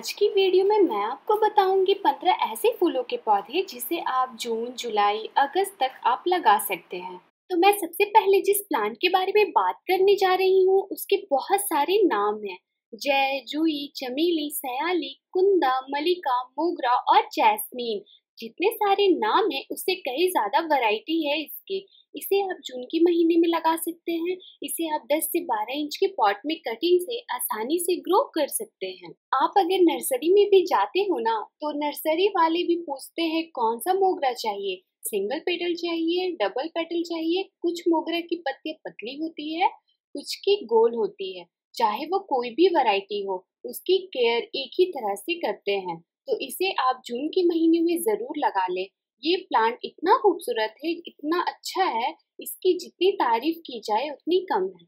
आज की वीडियो में मैं आपको बताऊंगी 15 ऐसे फूलों के पौधे जिसे आप जून, जुलाई, अगस्त तक आप लगा सकते हैं। तो मैं सबसे पहले जिस प्लांट के बारे में बात करने जा रही हूँ उसके बहुत सारे नाम हैं। जय, जूही, चमेली, सयाली, कुंदा, मलिका, मोगरा और जैस्मीन। जितने सारे नाम हैं उससे कई ज़्यादा वैरायटी है इसकी। इसे आप जून के महीने में लगा सकते हैं। इसे आप 10 से 12 इंच के पॉट में कटिंग से आसानी से ग्रो कर सकते हैं। आप अगर नर्सरी में भी जाते हो ना तो नर्सरी वाले भी पूछते हैं कौन सा मोगरा चाहिए, सिंगल पेटल चाहिए, डबल पेटल चाहिए। कुछ मोगरा की पत्तियां पतली होती है, कुछ की गोल होती है। चाहे वो कोई भी वैरायटी हो उसकी केयर एक ही तरह से करते हैं। तो इसे आप जून के महीने में जरूर लगा लें। ये प्लांट इतना खूबसूरत है, इतना अच्छा है, इसकी जितनी तारीफ की जाए उतनी कम है।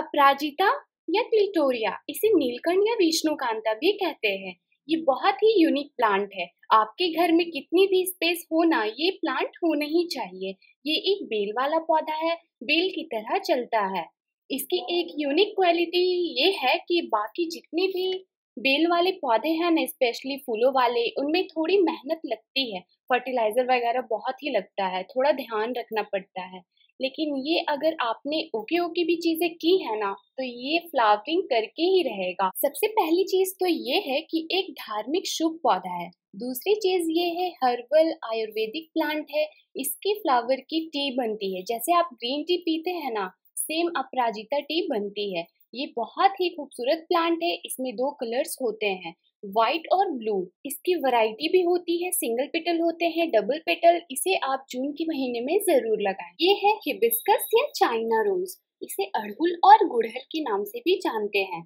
अपराजिता या क्लिटोरिया, इसे नीलकंठ या विष्णुकांता भी कहते हैं। ये बहुत ही यूनिक प्लांट है। आपके घर में कितनी भी स्पेस हो ना, ये प्लांट होना ही चाहिए। ये एक बेल वाला पौधा है, बेल की तरह चलता है। इसकी एक यूनिक क्वालिटी ये है कि बाकी जितने भी बेल वाले पौधे हैं ना, स्पेशली फूलों वाले, उनमें थोड़ी मेहनत लगती है, फर्टिलाइजर वगैरह बहुत ही लगता है, थोड़ा ध्यान रखना पड़ता है। लेकिन ये अगर आपने ओके भी चीजें की है ना तो ये फ्लावरिंग करके ही रहेगा। सबसे पहली चीज तो ये है कि एक धार्मिक शुभ पौधा है। दूसरी चीज ये है हर्बल आयुर्वेदिक प्लांट है। इसके फ्लावर की टी बनती है, जैसे आप ग्रीन टी पीते हैं ना, सेम अपराजिता टी बनती है। ये बहुत ही खूबसूरत प्लांट है। इसमें दो कलर्स होते हैं, व्हाइट और ब्लू। इसकी वैरायटी भी होती है, सिंगल पेटल होते हैं, डबल पेटल। इसे आप जून के महीने में जरूर लगाएं। ये है हिबिस्कस या चाइना रोज। इसे अड़हुल और गुड़हल के नाम से भी जानते हैं।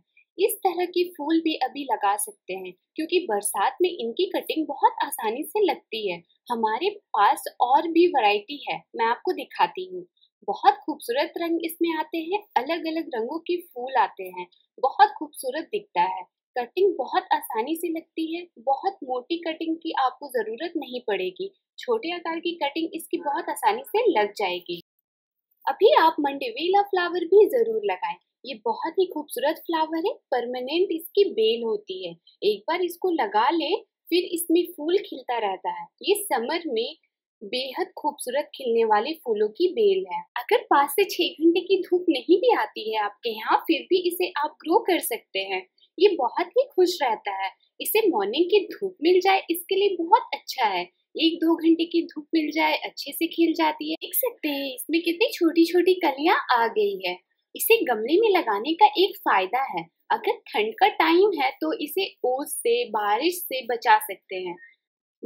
इस तरह की फूल भी अभी लगा सकते हैं क्योंकि बरसात में इनकी कटिंग बहुत आसानी से लगती है। हमारे पास और भी वैरायटी है, मैं आपको दिखाती हूँ। बहुत खूबसूरत रंग इसमें आते हैं, अलग अलग रंगों के फूल आते हैं, बहुत खूबसूरत दिखता है। कटिंग बहुत आसानी से लगती है, बहुत मोटी कटिंग की आपको ज़रूरत नहीं पड़ेगी, छोटे आकार की कटिंग इसकी बहुत आसानी से लग जाएगी। अभी आप मंडेविला फ्लावर भी ज़रूर लगाएं। ये बहुत ही खूबसूरत फ्लावर है, परमानेंट इसकी बेल होती है। एक बार इसको लगा लें फिर इसमें फूल खिलता रहता है। ये समर में बेहद खूबसूरत खिलने वाले फूलों की बेल है। अगर 5 से 6 घंटे की धूप नहीं भी आती है आपके यहाँ, फिर भी इसे आप ग्रो कर सकते हैं। ये बहुत ही खुश रहता है। इसे मॉर्निंग की धूप मिल जाए इसके लिए बहुत अच्छा है। 1-2 घंटे की धूप मिल जाए अच्छे से खिल जाती है। देख सकते हैं इसमें कितनी छोटी छोटी कलियां आ गई है। इसे गमले में लगाने का एक फायदा है, अगर ठंड का टाइम है तो इसे ओस से, बारिश से बचा सकते हैं।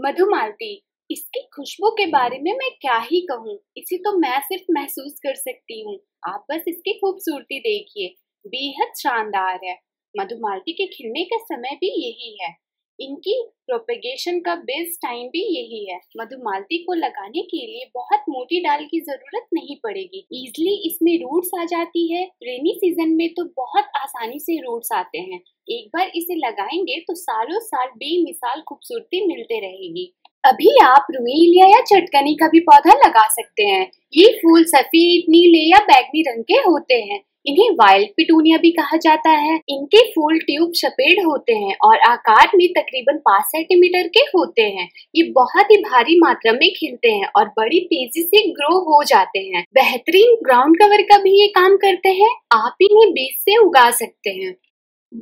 मधुमालती, इसकी खुशबू के बारे में मैं क्या ही कहूँ, इसे तो मैं सिर्फ महसूस कर सकती हूँ। आप बस इसकी खूबसूरती देखिए, बेहद शानदार है। मधुमालती के खिलने का समय भी यही है, इनकी प्रोपेगेशन का बेस्ट टाइम भी यही है। मधुमालती को लगाने के लिए बहुत मोटी डाल की जरूरत नहीं पड़ेगी, इजीली इसमें रूट्स आ जाती है। रेनी सीजन में तो बहुत आसानी से रूट्स आते हैं। एक बार इसे लगाएंगे तो सालों साल बेमिसाल खूबसूरती मिलते रहेगी। अभी आप रुएलिया या चटकनी का भी पौधा लगा सकते हैं। ये फूल सफेद, नीले या बैगनी रंग के होते हैं। इन्हें वाइल्ड पिटूनिया भी कहा जाता है। इनके फूल ट्यूब सफेद होते हैं और आकार में तकरीबन 5 सेंटीमीटर के होते हैं। ये बहुत ही भारी मात्रा में खिलते हैं और बड़ी तेजी से ग्रो हो जाते हैं। बेहतरीन ग्राउंड कवर का भी ये काम करते हैं। आप इन्हें बीज से उगा सकते हैं।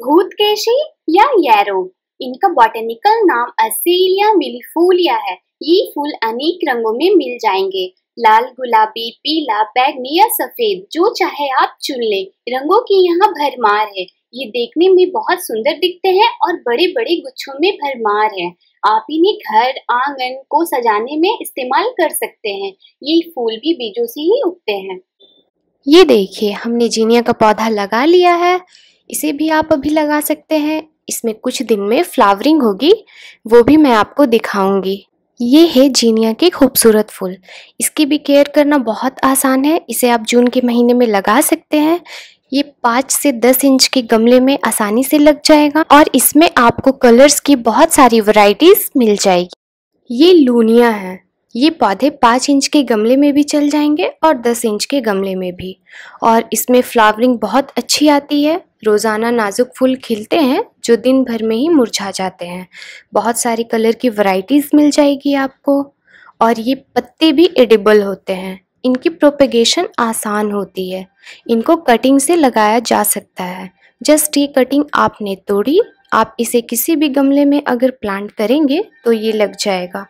भूतकेशी या येरो, इनका बॉटेनिकल नाम असीलिया मिलीफोलिया है। ये फूल अनेक रंगों में मिल जाएंगे, लाल, गुलाबी, पीला, बैगनी या सफेद, जो चाहे आप चुन लें। रंगों की यहाँ भरमार है। ये देखने में बहुत सुंदर दिखते हैं और बड़े बड़े गुच्छों में भरमार है। आप इन्हें घर, आंगन को सजाने में इस्तेमाल कर सकते हैं। ये फूल भी बीजों से ही उगते हैं। ये देखिए हमने जीनिया का पौधा लगा लिया है। इसे भी आप अभी लगा सकते हैं। इसमें कुछ दिन में फ्लावरिंग होगी, वो भी मैं आपको दिखाऊंगी। ये है जीनिया के खूबसूरत फूल। इसकी भी केयर करना बहुत आसान है। इसे आप जून के महीने में लगा सकते हैं। ये 5 से 10 इंच के गमले में आसानी से लग जाएगा और इसमें आपको कलर्स की बहुत सारी वैरायटीज मिल जाएगी। ये लूनिया है। ये पौधे 5 इंच के गमले में भी चल जाएंगे और 10 इंच के गमले में भी, और इसमें फ्लावरिंग बहुत अच्छी आती है। रोज़ाना नाजुक फूल खिलते हैं जो दिन भर में ही मुरझा जाते हैं। बहुत सारी कलर की वैरायटीज़ मिल जाएगी आपको, और ये पत्ते भी एडिबल होते हैं। इनकी प्रोपेगेशन आसान होती है, इनको कटिंग से लगाया जा सकता है। जस्ट ये कटिंग आपने तोड़ी, आप इसे किसी भी गमले में अगर प्लांट करेंगे तो ये लग जाएगा।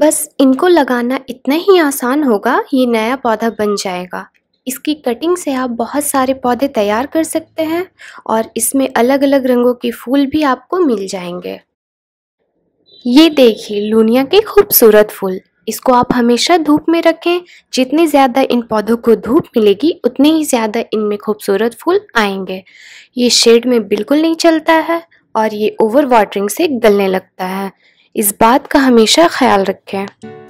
बस इनको लगाना इतना ही आसान होगा, ये नया पौधा बन जाएगा। इसकी कटिंग से आप बहुत सारे पौधे तैयार कर सकते हैं और इसमें अलग अलग रंगों के फूल भी आपको मिल जाएंगे। ये देखिए लूनिया के खूबसूरत फूल। इसको आप हमेशा धूप में रखें, जितने ज़्यादा इन पौधों को धूप मिलेगी उतने ही ज़्यादा इनमें खूबसूरत फूल आएंगे। ये शेड में बिल्कुल नहीं चलता है और ये ओवर वाटरिंग से गलने लगता है। इस बात का हमेशा ख्याल रखें।